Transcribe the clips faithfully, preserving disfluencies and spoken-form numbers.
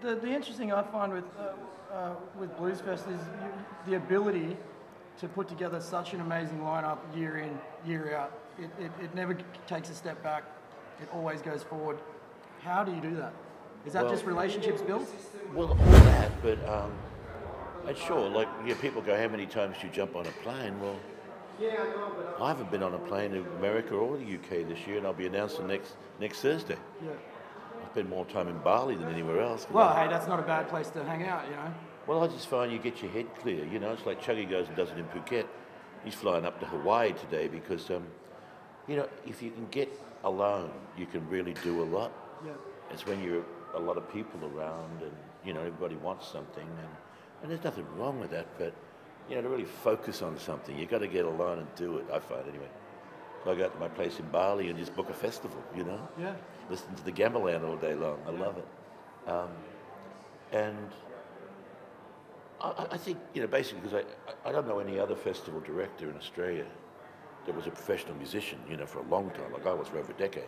the, the interesting I find with uh, uh, with Bluesfest is the ability to put together such an amazing lineup year in, year out. It, it, it never takes a step back. It always goes forward. How do you do that? Is that well, just relationships built? Well, all that, but um, sure, like, yeah, people go, how many times do you jump on a plane? Well, I haven't been on a plane to America or the U K this year, and I'll be announcing next next Thursday. Yeah. I spend more time in Bali than anywhere else. Well, I, hey, that's not a bad place to hang out, you know. Well, I just find you get your head clear, you know. It's like Chuggy goes and does it in Phuket. He's flying up to Hawaii today because, um, you know, if you can get alone, you can really do a lot. Yeah. It's when you're a lot of people around and, you know, everybody wants something. And, and there's nothing wrong with that, but... you know, to really focus on something, you've got to get alone and do it, I find, anyway. So I go out to my place in Bali and just book a festival, you know? Yeah. Listen to the gamelan all day long. I yeah. love it. Um, and I, I think, you know, basically, because I, I don't know any other festival director in Australia that was a professional musician, you know, for a long time. Like, I was for over a decade.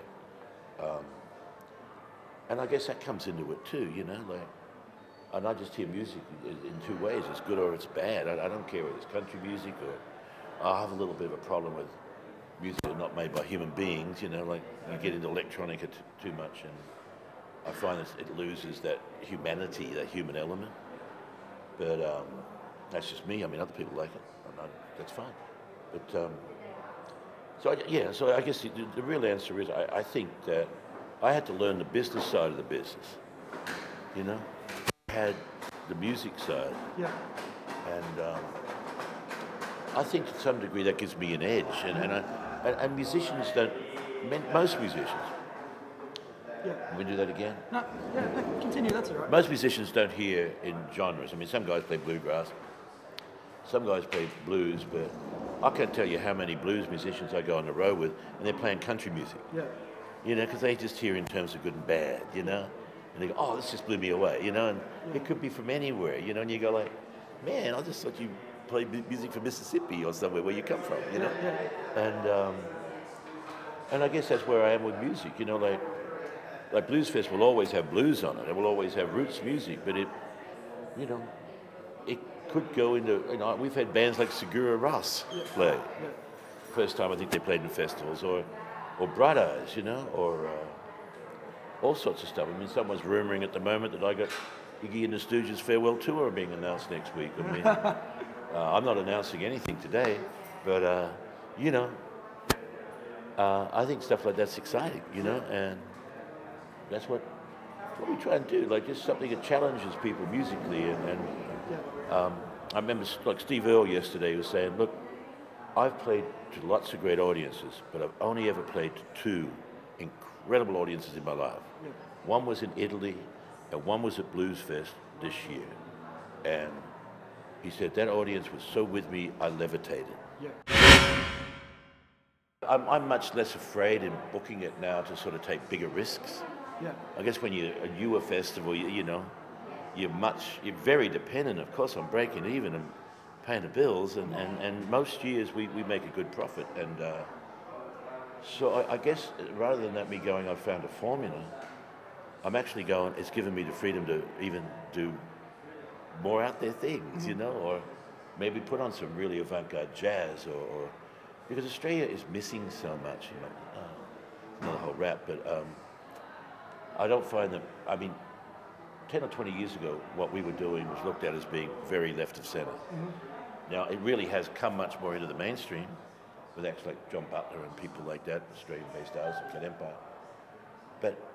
Um, and I guess that comes into it, too, you know? Like, and I just hear music in two ways, it's good or it's bad. I, I don't care whether it's country music or... I have a little bit of a problem with music that's not made by human beings, you know, like you get into electronica t too much and I find it's, it loses that humanity, that human element. But um, that's just me. I mean, other people like it. And I, that's fine. But, um, so I, yeah, so I guess the, the real answer is I, I think that I had to learn the business side of the business, you know? Had the music side, yeah, and um, I think to some degree that gives me an edge. And and, I, and, and musicians don't. Most musicians. Yeah. Can we do that again? No. Yeah. No, continue. That's all right. Most musicians don't hear in genres. I mean, some guys play bluegrass. Some guys play blues, but I can't tell you how many blues musicians I go on the road with, and they're playing country music. Yeah. You know, because they just hear in terms of good and bad. You know. And they go, oh, this just blew me away, you know, and yeah. it could be from anywhere, you know, and you go like, man, I just thought you played music from Mississippi or somewhere where you come from, you know. Yeah, yeah. And um, and I guess that's where I am with music, you know, like, like Bluesfest will always have blues on it, it will always have roots music, but it, you know, it could go into, you know, we've had bands like Segura Russ yeah. play. Yeah. First time I think they played in festivals, or, or Bright Eyes, you know, or... Uh, all sorts of stuff. I mean, someone's rumouring at the moment that I got Iggy and the Stooges' farewell tour being announced next week. I mean, uh, I'm not announcing anything today, but, uh, you know, uh, I think stuff like that's exciting, you know, and that's what, what we try and do, like just something that challenges people musically. And, and um, I remember, like, Steve Earle yesterday was saying, look, I've played to lots of great audiences, but I've only ever played to two incredible audiences in my life. Yeah. One was in Italy, and one was at Bluesfest this year. And he said, that audience was so with me, I levitated. Yeah. I'm, I'm much less afraid in booking it now to sort of take bigger risks. Yeah. I guess when you're a newer festival, you, you know, you're much, you're very dependent, of course, on breaking even and paying the bills. And, and, and most years we, we make a good profit. And uh, so I, I guess rather than that me going, I've found a formula, I'm actually going, it's given me the freedom to even do more out there things, mm-hmm. you know, or maybe put on some really avant-garde jazz, or, or because Australia is missing so much, you know, oh, not a whole rap, but um, I don't find that, I mean, ten or twenty years ago, what we were doing was looked at as being very left of centre. Mm-hmm. Now, it really has come much more into the mainstream, with acts like John Butler and people like that, Australian-based artists like that Empire. But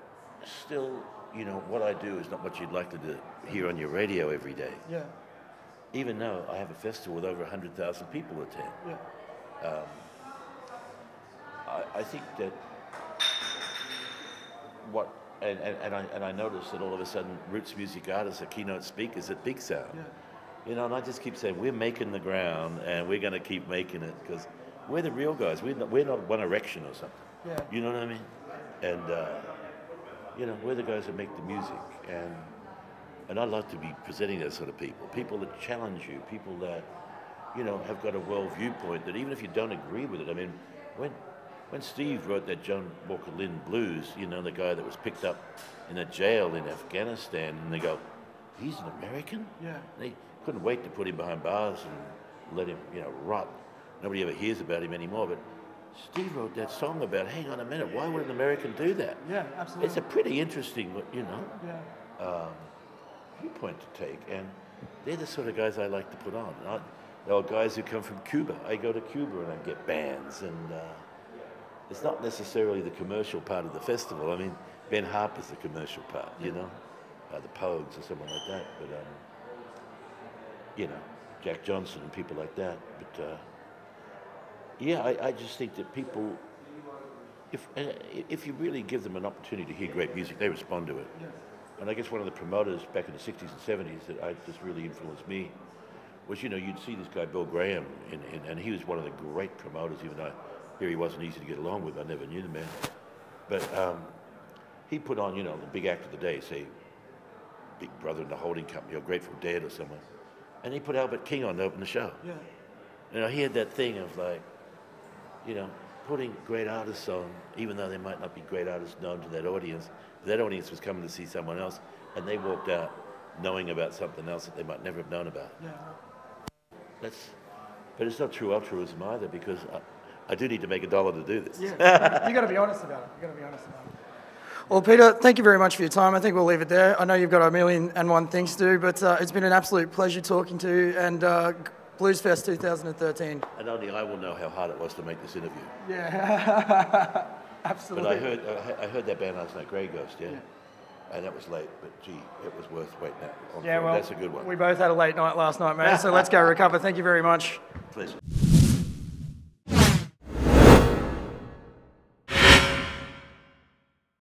still, you know, what I do is not what you'd like to do, hear on your radio every day. Yeah. Even though I have a festival with over one hundred thousand people attend. Yeah. Um, I, I think that what, and, and, and, I, and I noticed that all of a sudden roots music artists are keynote speakers at Big Sound. Yeah. You know, and I just keep saying, we're making the ground and we're going to keep making it because we're the real guys. We're not, we're not One Erection or something. Yeah. You know what I mean? And, uh, you know, we're the guys that make the music. And and I like to be presenting those sort of people, people that challenge you, people that, you know, have got a world viewpoint that even if you don't agree with it, I mean, when when Steve wrote that John Walker Lynn blues, you know, the guy that was picked up in a jail in Afghanistan, and they go, he's an American? Yeah. They couldn't wait to put him behind bars and let him, you know, rot. Nobody ever hears about him anymore, but Steve wrote that song about, hang on a minute, why would an American do that? Yeah, absolutely. It's a pretty interesting, you know, yeah. um, viewpoint to take, and they're the sort of guys I like to put on. I, there are guys who come from Cuba. I go to Cuba and I get bands, and uh, it's not necessarily the commercial part of the festival. I mean, Ben Harper's the commercial part, you know, uh, the Pogues or someone like that, but, um, you know, Jack Johnson and people like that, but... Uh, Yeah, I, I just think that people, if uh, if you really give them an opportunity to hear great music, they respond to it. Yes. And I guess one of the promoters back in the sixties and seventies that I, just really influenced me was, you know, you'd see this guy Bill Graham, and, and, and he was one of the great promoters, even though here he wasn't easy to get along with. I never knew the man. But um, he put on, you know, the big act of the day, say Big Brother and the Holding Company or Grateful Dead or someone. And he put Albert King on to open the show. Yeah. And I heard that thing of like, you know, putting great artists on, even though they might not be great artists known to that audience, that audience was coming to see someone else, and they walked out knowing about something else that they might never have known about. Yeah. That's, but it's not true altruism either, because I, I do need to make a dollar to do this. Yeah, you got to be honest about it. You got to be honest about it. Well, Peter, thank you very much for your time. I think we'll leave it there. I know you've got a million and one things to do, but uh, it's been an absolute pleasure talking to you, and. Uh, Bluesfest two thousand thirteen. And only I will know how hard it was to make this interview. Yeah, absolutely. But I heard, I heard that band last night, Grey Ghost, yeah? yeah. And that was late, but gee, it was worth waiting out. Yeah, well, that's a good one. We both had a late night last night, man, so let's go recover. Thank you very much. Pleasure.